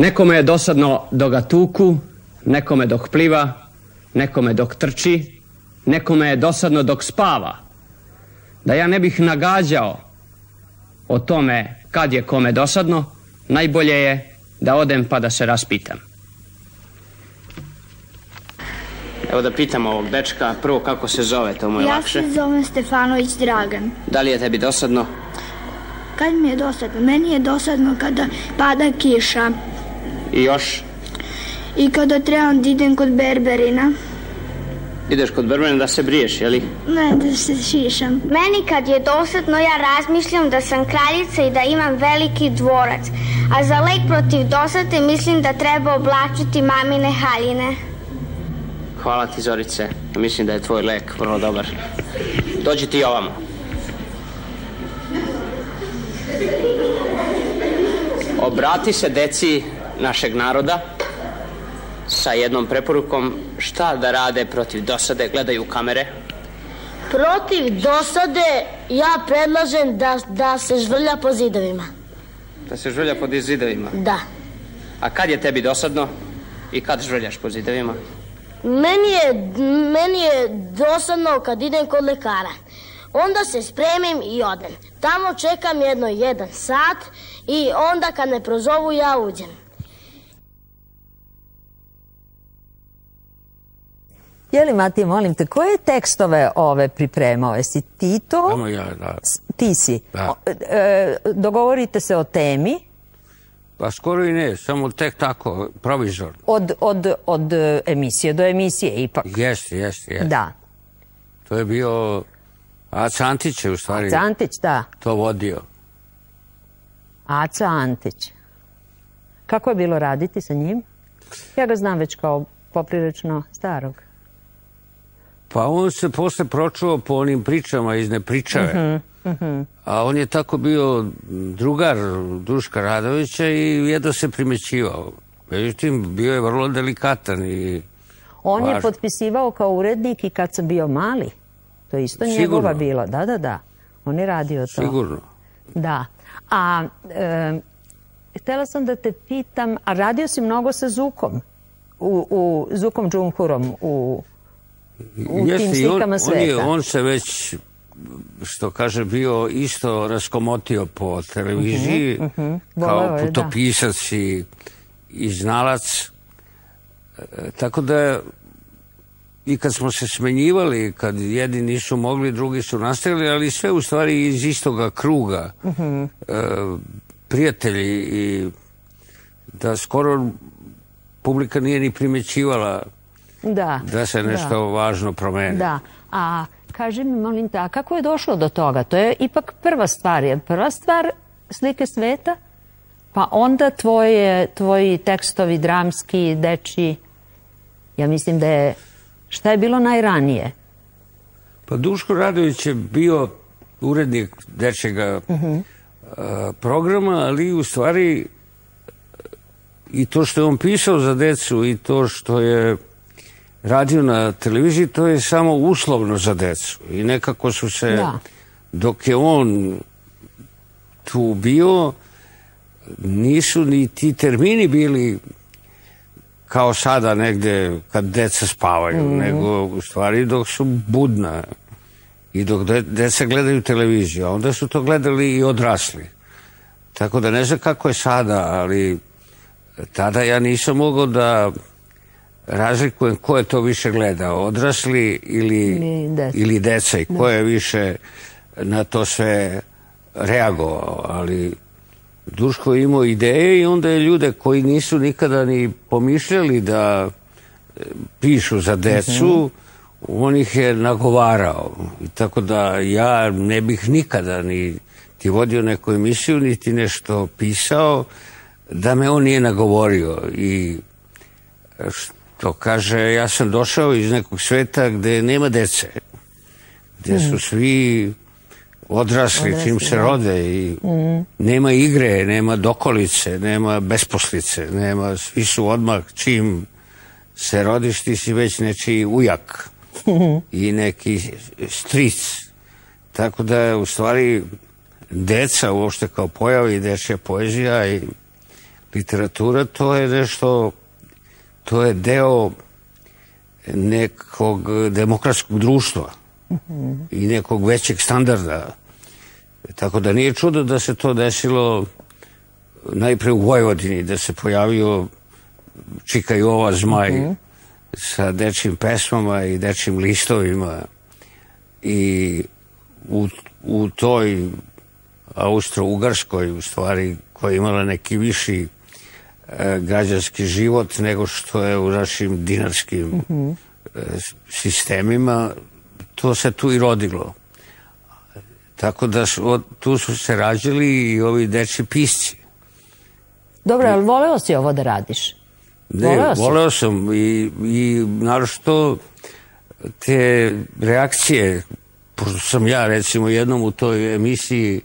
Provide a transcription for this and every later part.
Nekome je dosadno dok ga tuku, nekome dok pliva, nekome dok trči, nekome je dosadno dok spava. Da ja ne bih nagađao o tome kad je kome dosadno, najbolje je da odem pa da se raspitam. Evo da pitam ovog dečka, prvo kako se zove, to mu je lakše. Ja se zovem Stefanovic Dragan. Da li je tebi dosadno? Kad mi je dosadno? Meni je dosadno kada pada kiša. I još? I kada trebam da idem kod berberina. Ideš kod berberina da se briješ, jeli? Ne, da se šišam. Meni kad je dosadno, ja razmišljam da sam kraljica i da imam veliki dvorac. A za lek protiv dosade mislim da treba oblačiti mamine haljine. Hvala ti, Zorice. Mislim da je tvoj lek vrlo dobar. Dođi ti ovamo. Obrati se deci našeg naroda sa jednom preporukom šta da rade protiv dosade, gledaju kamere. Protiv dosade ja predlažem da se žvrlja po zidovima. Da se žvrlja po zidovima? Da. A kad je tebi dosadno i kad žvrljaš po zidovima? Meni je dosadno kad idem kod lekara. Onda se spremim i odem. Tamo čekam jedno 1 sat i onda kad me prozovu ja uđem. Jeli, Matija, molim te, koje tekstove ove pripremao? Jesi ti to? Samo ja, da. Ti si. Da. Dogovorite se o temi? Pa skoro i ne, samo tek tako, provizor. Od emisije do emisije ipak. Jeste. Da. To je bio... Aca Antić je u stvari... Aca Antić, da. To vodio. Aca Antić. Kako je bilo raditi sa njim? Ja ga znam već kao poprilično starog. Pa on se posle pročuo po onim pričama iz Nepričave. A on je tako bio drugar Duška Radovića i jedno se primećivao. Međutim, bio je vrlo delikatan i... On je potpisivao kao urednik i kad sam bio mali. To je isto njegova bila. Da. On je radio to. Sigurno. Da. A htela sam da te pitam, a radio si mnogo sa Zukom? Zukom Džunkurom u tim slikama sveta. On se već, što kaže, bio isto raskomotio po televiziji kao putopisac i znalac. Tako da... I kad smo se smenjivali, kad jedni nisu mogli, drugi su nastavili, ali sve u stvari iz istoga kruga. Prijatelji i da skoro publika nije ni primećivala da se nešto važno promeni. Da, a kaži mi, molim te, a kako je došlo do toga? To je ipak prva stvar, jer prva stvar slike sveta, pa onda tvoji tekstovi dramski, dečiji, ja mislim da je... Šta je bilo najranije? Pa Duško Radović je bio urednik dečjega programa, ali u stvari i to što je on pisao za decu i to što je radio na televiziji, to je samo uslovno za decu. I nekako su se, dok je on tu bio, nisu ni ti termini bili... kao sada negde kad deca spavaju, nego u stvari dok su budna i dok deca gledaju televiziju, a onda su to gledali i odrasli. Tako da ne znam kako je sada, ali tada ja nisam mogao da razlikujem ko je to više gledao, odrasli ili deca i ko je više na to sve reagovao, ali... Duško je imao ideje i onda je ljude koji nisu nikada ni pomišljali da pišu za decu, on ih je nagovarao. Tako da ja ne bih nikada ni ti vodio neku emisiju, ni ti nešto pisao, da me on nije nagovorio. I što kaže, ja sam došao iz nekog sveta gde nema dece, gde su svi... odrasli čim se rode i nema igre, nema dokolice, nema besposlice, nema, svi su odmah čim se rodiš ti si već nečiji ujak i neki stric. Tako da je u stvari deca uopšte kao pojava i dečja poezija i literatura to je nešto, to je deo nekog demokratskog društva i nekog većeg standarda. Tako da nije čudo da se to desilo najpre u Vojvodini, da se pojavio Čika Jova Zmaj sa dečjim pesmama i dečjim listovima i u toj Austro-Ugarskoj, u stvari, koja je imala neki viši građanski život nego što je u našim dinarskim sistemima, to se tu i rodilo. Tako da tu su se rađali i ovi dečji pisci. Dobro, ali voleo si ovo da radiš? Ne, voleo sam i naročito te reakcije, pošto sam ja recimo jednom u toj emisiji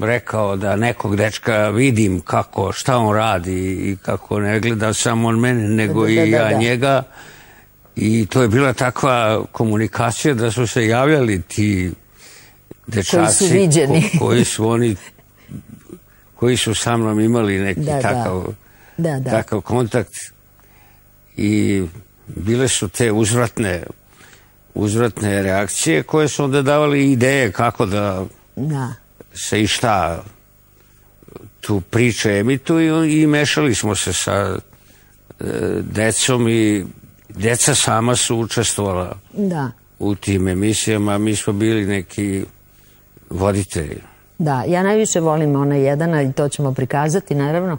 rekao da nekog dečka vidim kako, šta on radi i kako ne gleda samo on mene nego i ja njega, i to je bila takva komunikacija da su se javljali ti dečaci koji su sa mnom imali neki takav kontakt, i bile su te uzvratne reakcije koje su onda davali ideje kako da se i šta tu priče emituju, i mešali smo se sa decom i deca sama su učestvovala u tim emisijama. Mi smo bili neki voditelji. Da, ja najviše volim onaj jedan, i to ćemo prikazati naravno,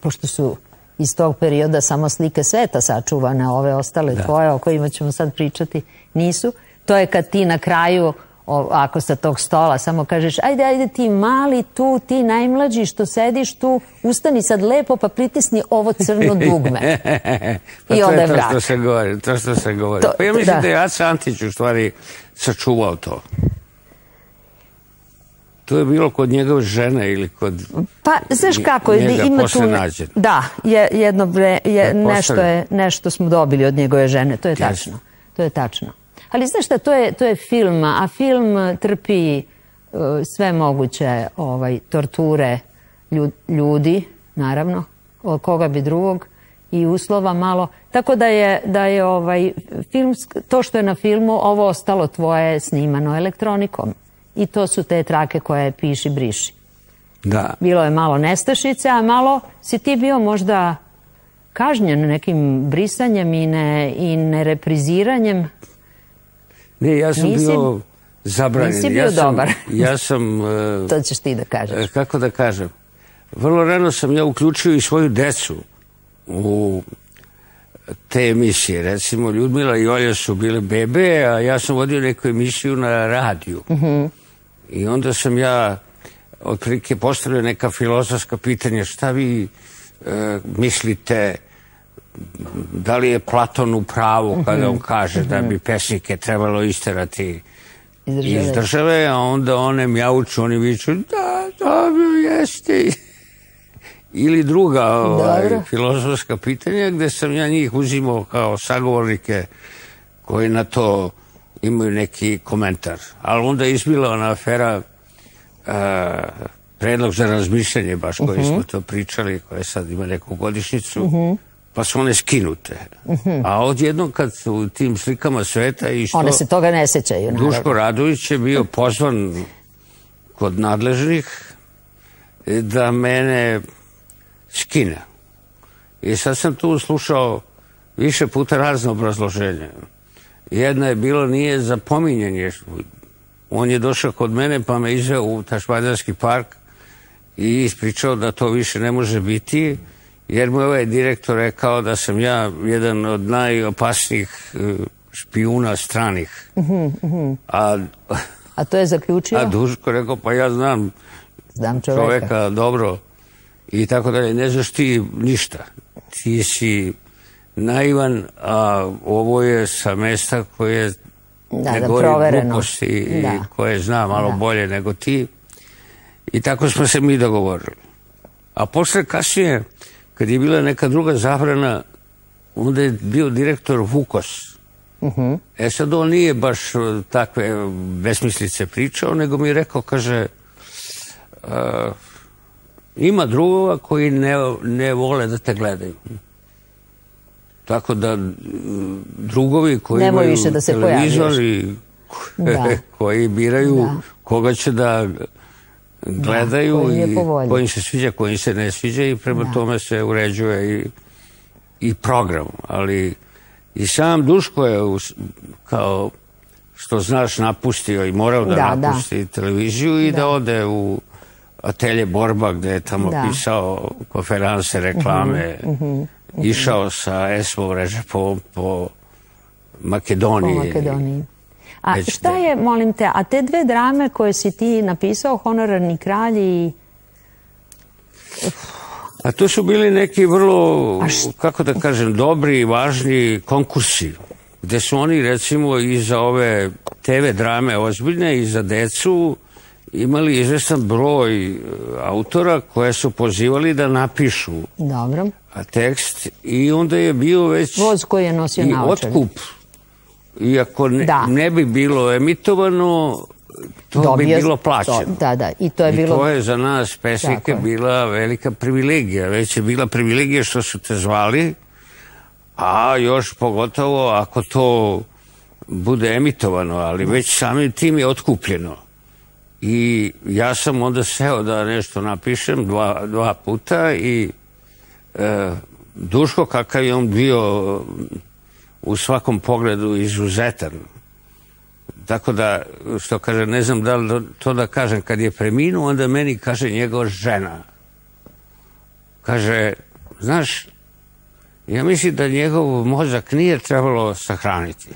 pošto su iz tog perioda samo slike sveta sačuvane, ove ostale tvoje o kojima ćemo sad pričati nisu. To je kad ti na kraju, ako sa tog stola samo kažeš ajde ti mali tu, ti najmlađi što sediš tu, ustani sad lepo pa pritisni ovo crno dugme. I onda je vrat. To što se govori. Pa ja mislim da je Aca Antić u stvari sačuvao to. To je bilo kod njegove žene ili kod njega posle nađen. Da, nešto smo dobili od njegove žene, to je tačno. To je tačno. Ali znaš šta, to je film, a film trpi sve moguće torture ljudi, naravno, koga bi drugog, i uslova malo. Tako da je to što je na filmu, ovo ostalo tvoje snimano elektronikom. I to su te trake koje piši, briši. Bilo je malo nestašice, a malo si ti bio možda kažnjen nekim brisanjem i nerepriziranjem. Ne, ja sam bio zabranjen. Nisi bio dobar. Ja sam... To ćeš ti da kažeš. Kako da kažem? Vrlo rano sam ja uključio i svoju decu u te emisije. Recimo, Ljudmila i Olja su bile bebe, a ja sam vodio neku emisiju na radiju. I onda sam ja otprilike postavio neka filozofska pitanja. Šta vi mislite, da li je Platon u pravu kada on kaže da bi pesnike trebalo isterati iz države, a onda one mjauču, oni viču da, dobro, jeste. Ili druga filozofska pitanja gde sam ja njih uzimao kao sagovornike koji na to imaju neki komentar. Ali onda je izbila ona afera predlog za razmišljanje, baš koji smo to pričali, koja sad ima neku godišnjicu, pa su one skinute. A odjednom kad su u tim slikama sveta i što... One se toga ne sećaju. Duško Radović je bio pozvan kod nadležnih da mene skine. I sad sam tu slušao više puta razne obrazloženja. Jedna je bilo nije za pominjanje. On je došao kod mene pa me izveo u Tašmađarski park i ispričao da to više ne može biti, jer mu je ovaj direktor rekao da sam ja jedan od najopasnijih špijuna stranih. A to je zaključio? A Duško rekao, pa ja znam čoveka dobro i tako dalje. Ne znaš ti ništa. Ti si naivan, a ovo je sa mesta koje ne govori gluposti i koje zna malo bolje nego ti. I tako smo se mi dogovorili. A posle kasnije, kad je bila neka druga zabrana, onda je bio direktor Vukos. E sad on nije baš takve besmislice pričao, nego mi je rekao, kaže, Ima drugova koji ne vole da te gledaju. Tako da drugovi koji imaju televizor i koji biraju koga će da gledaju i koji im se sviđa, koji im se ne sviđa i prema tome se uređuje i program. Ali i sam Duško je, kao što znaš, napustio i morao da napusti televiziju i da ode u atelje Borba gde je tamo pisao konferanse, reklame, išao sa ESMO mreže po Makedoniji. A šta je, molim te, a te dve drame koje si ti napisao, Honorarni kralj i... A to su bili neki vrlo, kako da kažem, dobri i važni konkursi, gde su oni, recimo, i za ove TV drame ozbiljne i za decu imali izvestan broj autora koje su pozivali da napišu tekst i onda je bio već Voz koji je nosio naočare. I otkup. Iako ne bi bilo emitovano, to bi bilo plaćeno. I to je za nas pesnike bila velika privilegija. Već je bila privilegija što su te zvali, a još pogotovo ako to bude emitovano, ali već samim tim je otkupljeno. I ja sam onda seo da nešto napišem dva puta i Duško, kakav je on bio u svakom pogledu izuzetan. Tako da, što kaže, ne znam da li to da kažem, kad je preminuo, onda meni kaže njegova žena. Kaže, znaš, ja mislim da njegov mozak nije trebalo sahraniti.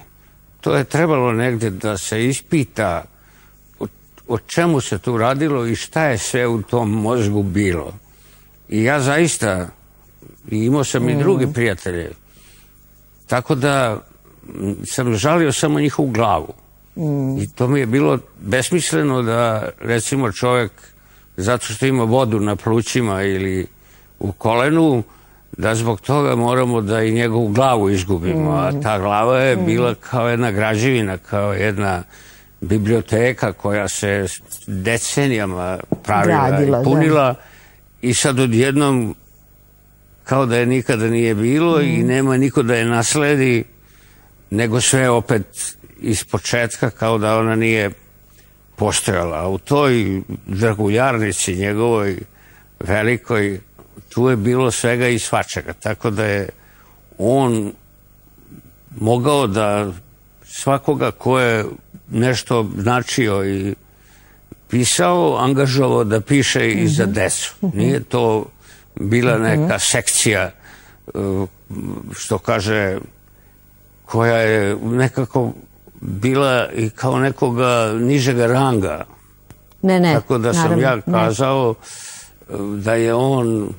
To je trebalo negde da se ispita o čemu se tu radilo i šta je sve u tom mozgu bilo. I ja zaista, imao sam i drugi prijatelje, tako da sam žalio samo njihovu glavu. I to mi je bilo besmisleno da, recimo, čovek, zato što ima vodu na plućima ili u kolenu, da zbog toga moramo da i njegovu glavu izgubimo. A ta glava je bila kao jedna građevina, kao jedna biblioteka koja se decenijama pravila i punila i sad odjednom kao da je nikada nije bilo i nema niko da je nasledi, nego sve opet iz početka kao da ona nije postojala. U toj draguljarnici njegovoj velikoj tu je bilo svega i svačega. Tako da je on mogao da svakoga ko je nešto značio i pisao, angažovao da piše i za decu. Nije to bila neka sekcija, što kaže, koja je nekako bila i kao nekoga nižega ranga. Tako da sam ja kazao da je on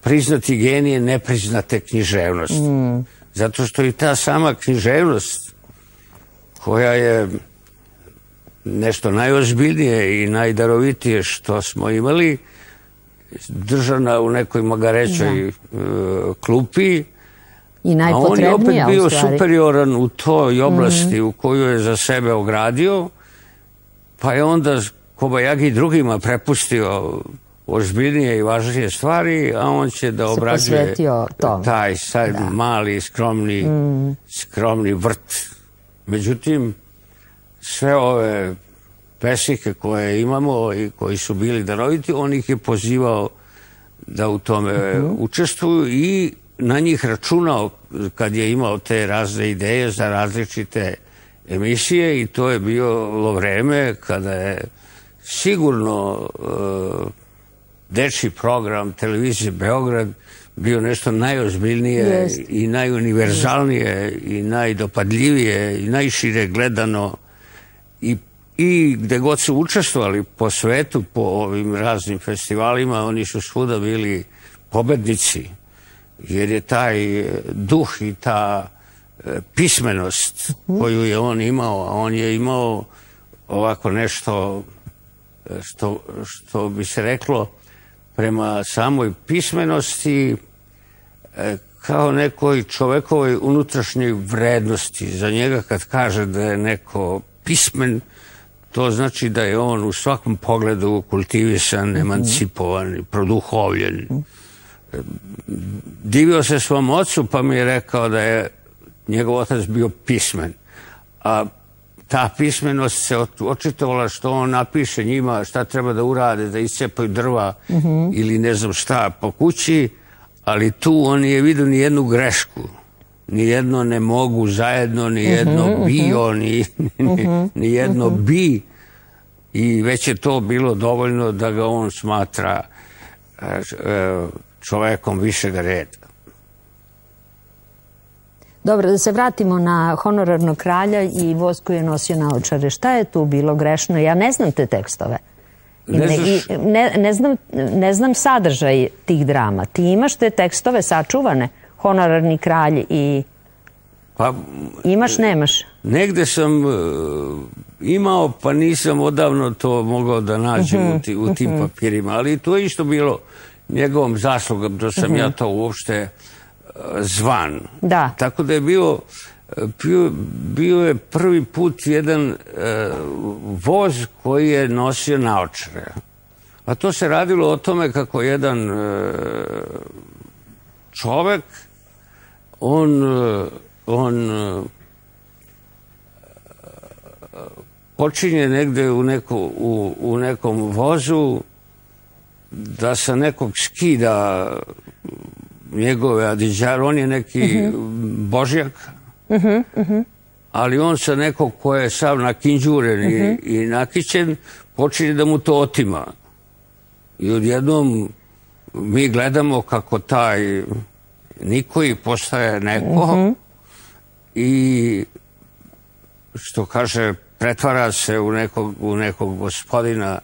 priznati genije nepriznate književnosti. Zato što i ta sama književnost koja je nešto najozbiljnije i najdarovitije što smo imali, držana u nekoj magarećoj klupi, a on je opet bio superioran u toj oblasti u koju je za sebe ogradio, pa je onda kobajagi drugima prepustio ozbiljnije i važnije stvari, a on će da obrađuje taj mali, skromni vrt. Međutim, sve ove pesnike koje imamo i koji su bili daroviti, on ih je pozivao da u tome učestvuju i na njih računao kad je imao te razne ideje za različite emisije i to je bilo vreme kada je sigurno dečiji program televizije Beograd bio nešto najozbiljnije i najuniverzalnije i najdopadljivije i najšire gledano i gde god su učestvovali po svetu, po ovim raznim festivalima, oni su svuda bili pobednici, jer je taj duh i ta pismenost koju je on imao, a on je imao ovako nešto što bi se reklo prema samoj pismenosti kao nekoj čovekovoj unutrašnjoj vrednosti. Za njega kad kaže da je neko pismen, To znači da je on u svakom pogledu kultivisan, emancipovan, produhovljen. Divio se svom ocu, pa mi je rekao da je njegov otac bio pismen. A ta pismenost se očitovala što on napiše njima šta treba da urade, da iscepaju drva ili ne znam šta po kući, ali tu on nije vidio ni jednu grešku. Nijedno ne mogu zajedno, nijedno bio, nijedno bi. I već je to bilo dovoljno da ga on smatra čovekom višeg reda. Dobro, da se vratimo na Honorarnog kralja i Voz koji je nosio naočare. Šta je tu bilo grešno? Ja ne znam te tekstove. Ne znam sadržaj tih drama. Ti imaš te tekstove sačuvane? Honorarni kralj i... Imaš, nemaš? Negde sam imao, pa nisam odavno to mogao da nađem u tim papirima. Ali to je isto bilo njegovom zaslugom, da sam ja to uopšte zvan. Tako da je bio prvi put jedan voz koji je nosio naočare. A to se radilo o tome kako jedan čovek, on počinje negde u nekom vozu da sa nekog skida njegove adiđare. On je neki božjak, ali on sa nekog ko je sav nakinđuren i nakićen počinje da mu to otima. I odjednom mi gledamo kako taj nikoji postaje neko i, što kaže, pretvara se u nekog gospodina,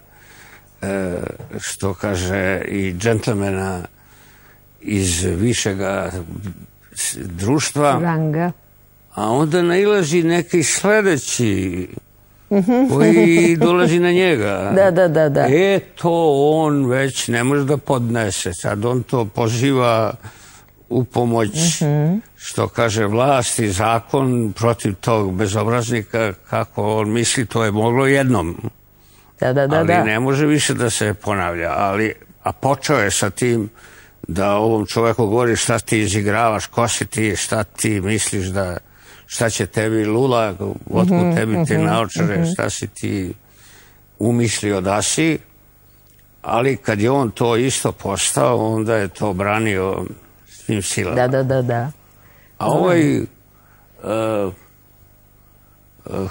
što kaže, i džentlmena iz višega društva. A onda nailazi neki sledeći koji dolazi na njega. E, to on već ne može da podnese. Sad on to poziva u pomoć, što kaže, vlast i zakon protiv tog bezobraznika. Kako on misli, to je moglo jednom. Ali ne može više da se ponavlja. A počeo je sa tim da ovom čoveku govori šta ti izigravaš, ko si ti, šta ti misliš da... Šta će tebi lula, otkud tebi te naočare, šta si ti umislio da si. Ali kad je on to isto postao, onda je to branio svim silama. A ovaj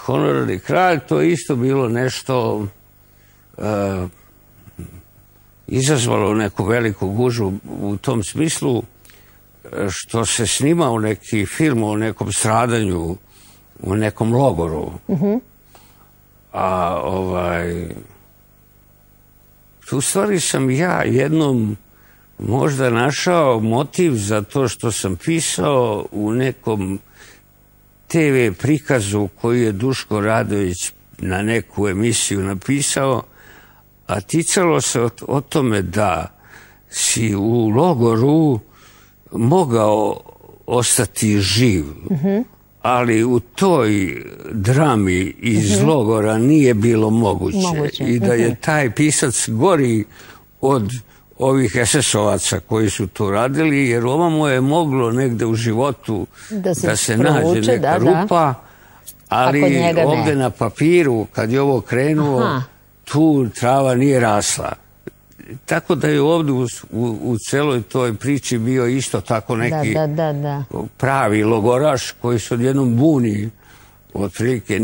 Honorarni kralj, to je isto bilo nešto, izazvalo neku veliku gužvu u tom smislu što se snimao neki film o nekom stradanju u nekom logoru. A u stvari sam ja jednom možda našao motiv za to što sam pisao u nekom TV prikazu koji je Duško Radović na neku emisiju napisao, a ticalo se o tome da si u logoru mogao ostati živ, ali u toj drami iz logora nije bilo moguće. I da je taj pisac gori od ovih SS-ovaca koji su to radili, jer ovamo je moglo negde u životu da se nađe neka rupa, ali ovde na papiru, kad je ovo krenuo, tu trava nije rasla. Tako da je ovdje u celoj toj priči bio isto tako neki pravi logoraš koji se odjednom buni. Otprilike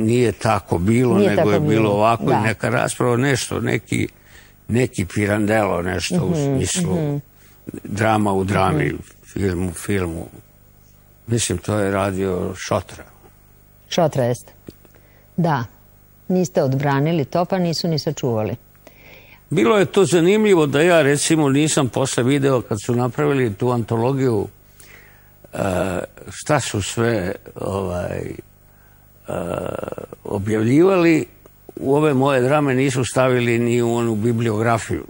nije tako bilo, nego je bilo ovako i neka rasprava, nešto, neki Pirandelo, nešto u smislu drama u drami, film u filmu. Mislim, to je radio Šotra. Šotra jeste. Da, niste odbranili to, pa nisu ni sačuvali. Bilo je to zanimljivo da ja, recimo, nisam posle video kad su napravili tu antologiju šta su sve objavljivali, u ove moje drame nisu stavili ni u onu bibliografiju.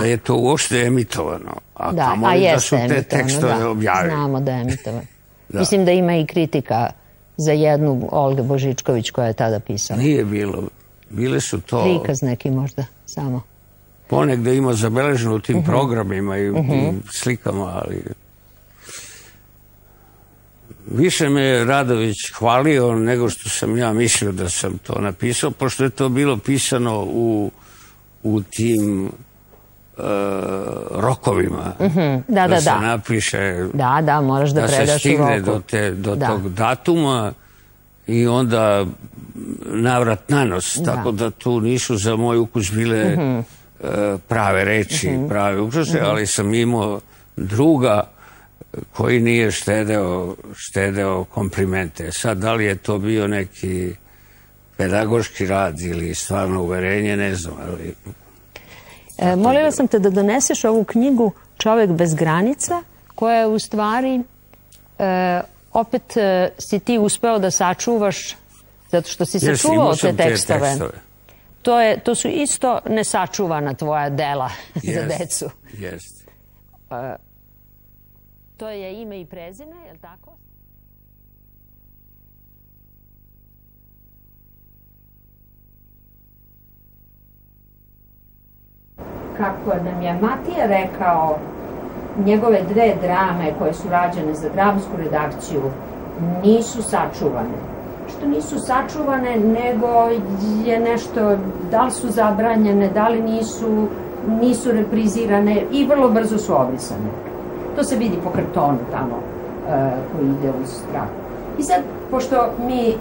Da je to uopšte emitovano. A kamoli da su te tekstove objavili. Znamo da je emitovano. Mislim da ima i kritika za jednu Olge Božičković koja je tada pisala. Nije bilo. Bile su to... Prikaz neki možda, samo. Ponegde ima zabeleženo u tim programima i u tim slikama, ali... Više me je Radović hvalio nego što sam ja mislio da sam to napisao, pošto je to bilo pisano u tim rokovima. Da se napiše, da se stigne do tog datuma i onda navrat na nos. Tako da tu nisu za moj ukus bile prave reči, prave ukruse, ali sam imao druga koji nije štedeo komplimente. Sad, da li je to bio neki pedagoški rad ili stvarno uverenje, ne znam. Molila sam te da doneseš ovu knjigu Čovek bez granica, koja je u stvari opet si ti uspeo da sačuvaš, zato što si sačuvao te tekstove. To su isto nesačuvana tvoja dela za decu. Jeste. To je Ime i prezime, je li tako? Kako nam je Matija rekao, njegove dve drame koje su rađene za dramsku redakciju nisu sačuvane. Što nisu sačuvane, nego je nešto, da li su zabranjene, da li nisu reprizirane i vrlo brzo su obrisane. To se vidi po kartonu tamo koji ide uz traku. I sad, pošto mi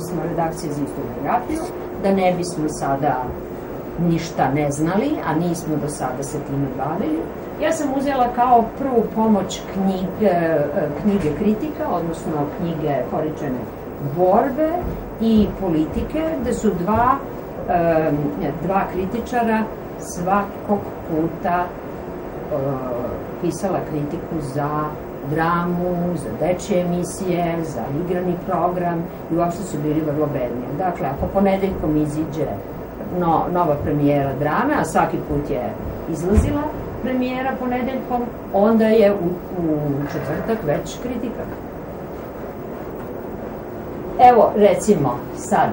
smo redakcija za istoriografiju, da ne bismo sada ništa ne znali, a nismo do sada se time bavili, ja sam uzela kao prvu pomoć knjige kritika, odnosno knjige poričene borbe i politike, gde su dva kritičara svakog puta pisala kritiku za dramu, za dečje emisije, za igrani program i uopšte su bili vrlo bedni. Dakle, ako ponedeljkom iziđe nova premijera drame, a svaki put je izlazila premijera ponedeljkom, onda je u četvrtak već kritika. Evo, recimo, sad,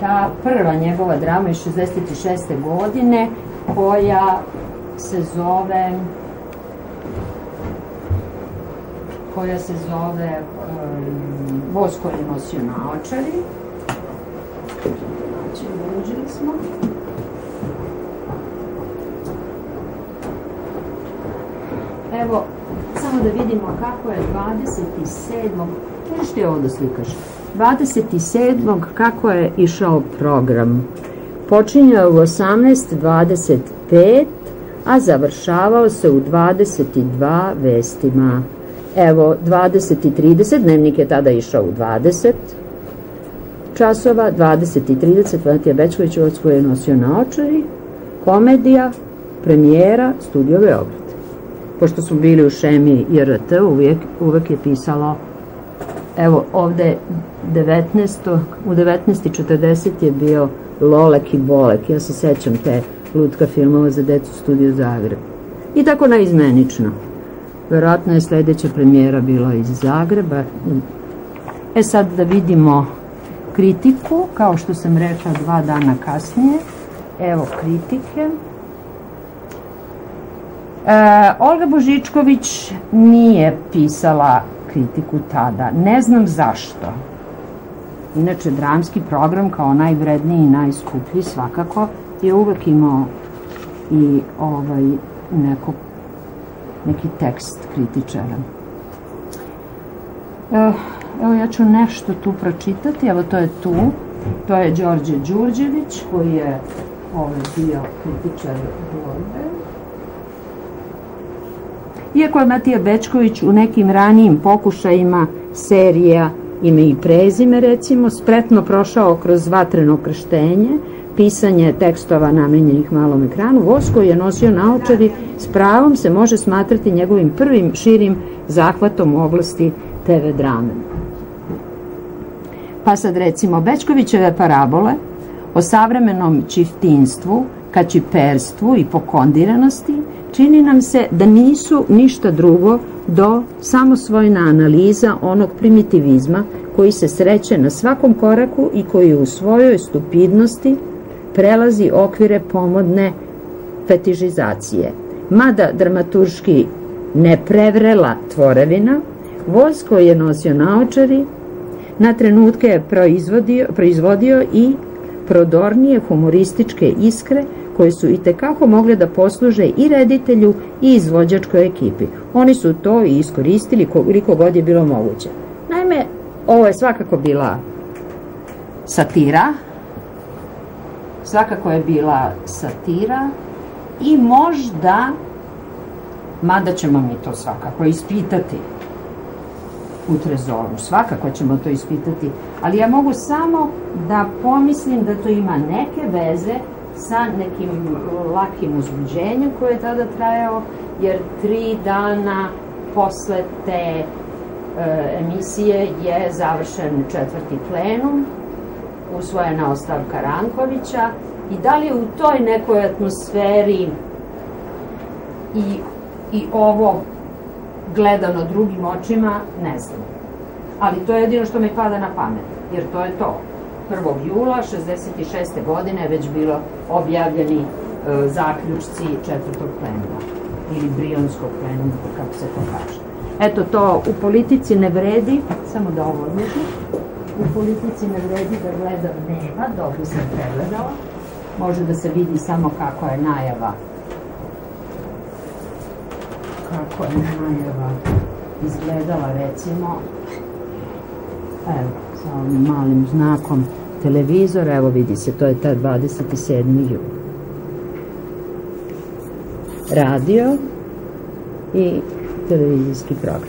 ta prva njegova drama iz 1966. godine, koja se zove Voz koji je nosio naočare. Uložili smo. Evo, samo da vidimo kako je 27. Možeš ti ovo da slikaš? 27. kako je išao program. Počinjao u 18:25, a završavao se u 22 vestima. Evo, 20:30, dnevnik je tada išao u 20 časova, 20:30, Matija Bećković, Voz koji je nosio naočare, komedija, premijera, studio Beograd. Pošto smo bili u šemi IRT, uvek je pisalo, evo, ovde u 19:40 je bio Lolek i Bolek, ja se sećam te lutka filmova za decu studio Zagreb. I tako naizmenično. Verovatno je sledeća premijera bila iz Zagreba. E sad da vidimo kritiku, kao što sam rekla 2 dana kasnije. Evo kritike. Olga Božičković nije pisala kritiku tada. Ne znam zašto. Inače, dramski program kao najvredniji i najskuplji svakako je uvek imao i neki tekst kritičara. Evo, ja ću nešto tu pročitati. Evo, to je tu. To je Đorđe Đurđević, koji je bio kritičar borbe. Iako je Matija Bećković u nekim ranijim pokušajima serija Ime i prezime, recimo, spretno prošao kroz vatreno krštenje, pisanje tekstova namenjenih malom ekranu, Voz koji je nosio naočare s pravom se može smatrati njegovim prvim širim zahvatom u oblasti TV drame. Pa sad, recimo, Bećkovićeve parabole o savremenom čiftinstvu, kačiperstvu i pokondiranosti čini nam se da nisu ništa drugo do samosvojna analiza onog primitivizma koji se sreće na svakom koraku i koji u svojoj stupidnosti prelazi okvire pomodne fetižizacije. Mada dramaturški neprevrela tvorevina, Voz koji je nosio naočare na trenutke je proizvodio i prodornije humorističke iskre koje su i tekako mogle da posluže i reditelju i izvođačkoj ekipi. Oni su to i iskoristili koliko god je bilo moguće. Naime, ovo je svakako bila satira, i možda, mada ćemo mi to svakako ispitati u trezoru, svakako ćemo to ispitati, ali ja mogu samo da pomislim da to ima neke veze sa nekim lakim uzbuđenjem koje je tada trajao, jer 3 dana posle te emisije je završen 4. plenum, usvojena ostavka Rankovića, i da li u toj nekoj atmosferi i ovo gledano drugim očima, ne znam. Ali to je jedino što mi pada na pamet, jer to je to. 1. jula 1966. godine je već bilo objavljeni zaključci 4. plenuma ili Brionskog plenuma, kako se to kaže. Eto, to u politici ne vredi, samo da ovo odlučim, u politici ne vredi da gledam nema, dobro sam pregledala, može da se vidi samo kako je najava izgledala, recimo, evo, sa ovim malim znakom televizora, evo vidi se, to je ta 27. jul. Radio i televizijski program.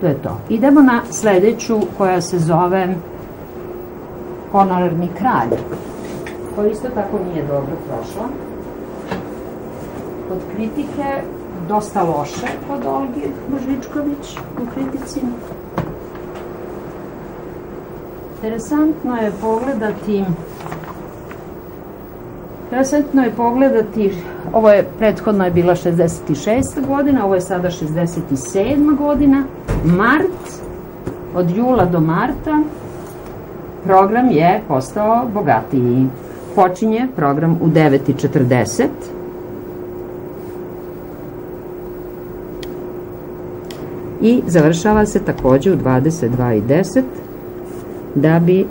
To je to. Idemo na sledeću koja se zove Honorarni kralj, koja isto tako nije dobro prošla. Od kritike, dosta loše od Olge Božičković u kritici. Interesantno je pogledati, ovo je prethodno je bila 66. godina, ovo je sada 67. godina, mart, od jula do marta, program je postao bogatiji. Počinje program u 9:40. I završava se takođe u 22:10 da bi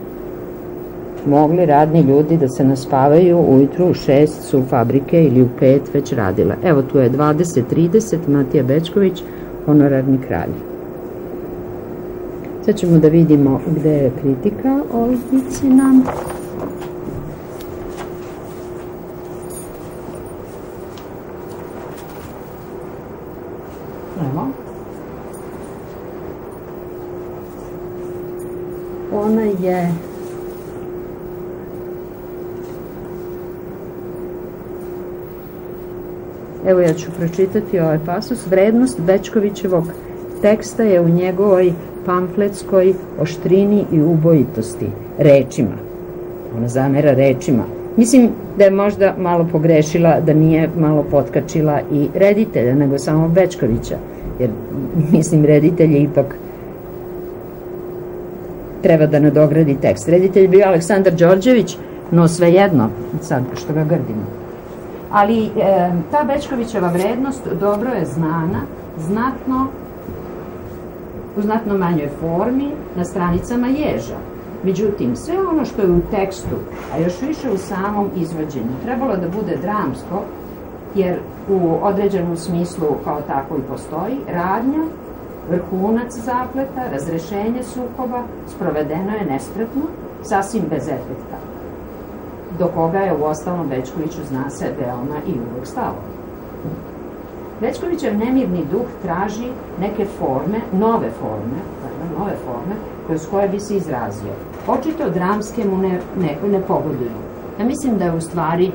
mogli radni ljudi da se naspavaju. Ujutru u 6 su fabrike ili u 5 već radila. Evo tu je 20:30 Matija Bećković, Honorarni kralj. Sad ćemo da vidimo gde je kritika Olgicina. Evo. Ona je evo, ja ću pročitati ovaj pasus. Vrednost Bećkovićevog teksta je u njegovoj pamfletskoj oštrini i ubojitosti rečima. Ona zamera rečima. Mislim da je možda malo pogrešila, da nije malo potkačila i reditelja, nego samo Bećkovića, jer mislim reditelj je ipak treba da nadogradi tekst. Reditelj je bio Aleksandar Đorđević, no svejedno, sad što ga grdimo. Ali ta Bećkovićeva vrednost dobro je znana, u znatno manjoj formi, na stranicama Ježa. Međutim, sve ono što je u tekstu, a još više u samom izvođenju, trebalo da bude dramsko, jer u određenom smislu kao tako i postoji, radnja, vrhunac zapleta, razrešenje sukoba, sprovedeno je nespretno, sasvim bez efekta, do koga je u ostalom Bećkoviću zna se veoma i uvek stalo. Bećkovićev nemirni duh traži neke forme, nove forme, kroz koje bi se izrazio. Očito dramske mu ne pogoduju. Ja mislim da je u stvari,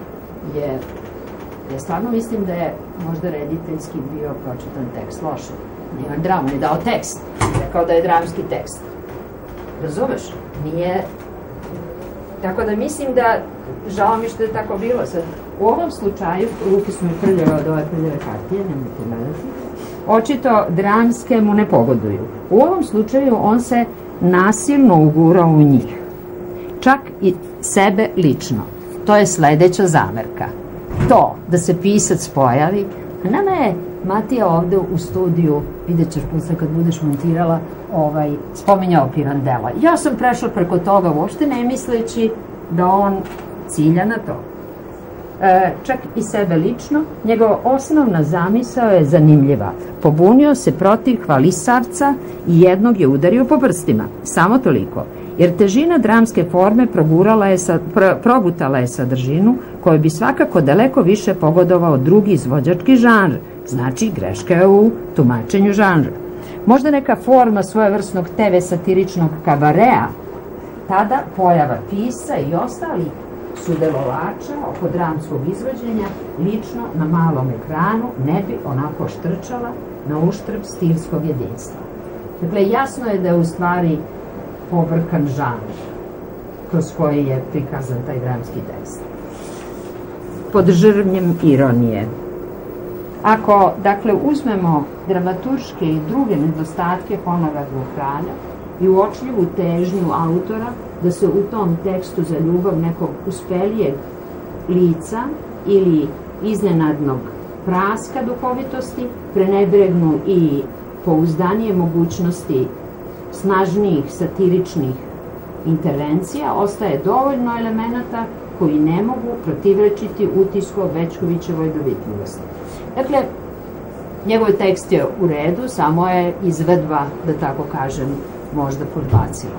ja stvarno mislim da je možda rediteljski bio pročitan tekst loše. Nije dramu, nije dao tekst, rekao da je dramski tekst. Razumeš? Nije... Tako da mislim da Žao mi što je tako bilo. U ovom slučaju, ruke su mi prljave od ove prljave partije, nemojte nadati, očito dramske mu ne pogoduju. U ovom slučaju on se nasilno ugurao u njih. Čak i sebe lično. To je sledeća zamerka. To da se pisac pojavi, a nama je Matija ovde u studiju, vidjet ćeš posle kad budeš montirala, spominjao Pirandela. Ja sam prešla preko toga uopšte ne misleći da on cilja na to. Čak i sebe lično, njegova osnovna zamisao je zanimljiva. Pobunio se protiv hvalisavca i jednog je udario po prstima. Samo toliko. Jer težina dramske forme progutala je sadržinu koju bi svakako daleko više pogodovao drugi izvođački žanr. Znači, greška je u tumačenju žanra. Možda neka forma svojevrsnog TV satiričnog kabarea, tada pojava pisa i ostalih sudelovača oko dramskog izvođenja lično na malom ekranu ne bi onako štrčala na uštrb stilskog jedinstva. Dakle, jasno je da je u stvari povrkan žanr kroz koji je prikazan taj dramski tekst. Pod žrvnjem ironije. Ako, dakle, uzmemo dramaturške i druge nedostatke Honorarnog kralja i uočljivu težnju autora da se u tom tekstu za ljubav nekog uspelijeg lica ili iznenadnog praska duhovitosti prenebregnu i pouzdanije mogućnosti snažnijih satiričnih intervencija, ostaje dovoljno elemenata koji ne mogu protivrečiti utisku o Bećkovićevoj dovitljivosti. Dakle, njegov tekst je u redu, samo je izvedba, da tako kažem, možda podbacila.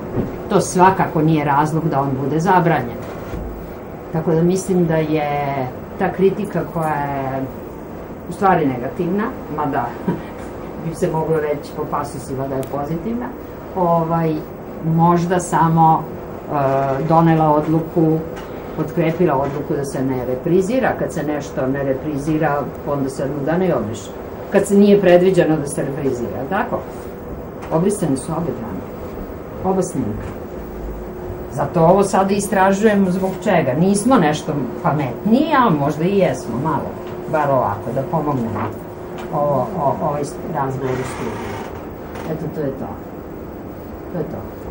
To svakako nije razlog da on bude zabranjen. Tako da mislim da je ta kritika koja je u stvari negativna, mada bi se moglo reći po pasusima da je pozitivna, možda samo donela odluku, potkrepila odluku da se ne reprizira. Kad se nešto ne reprizira, onda se jednog dana i obriše. Kad se nije predviđeno da se reprizira, tako? Obrisane su obe drame, oba snimka. Zato ovo sada istražujemo zbog čega. Nismo nešto pametniji, ali možda i jesmo, malo, bar ovako, da pomognemo ovaj razgovor u studiju. Eto, to je to. To je to.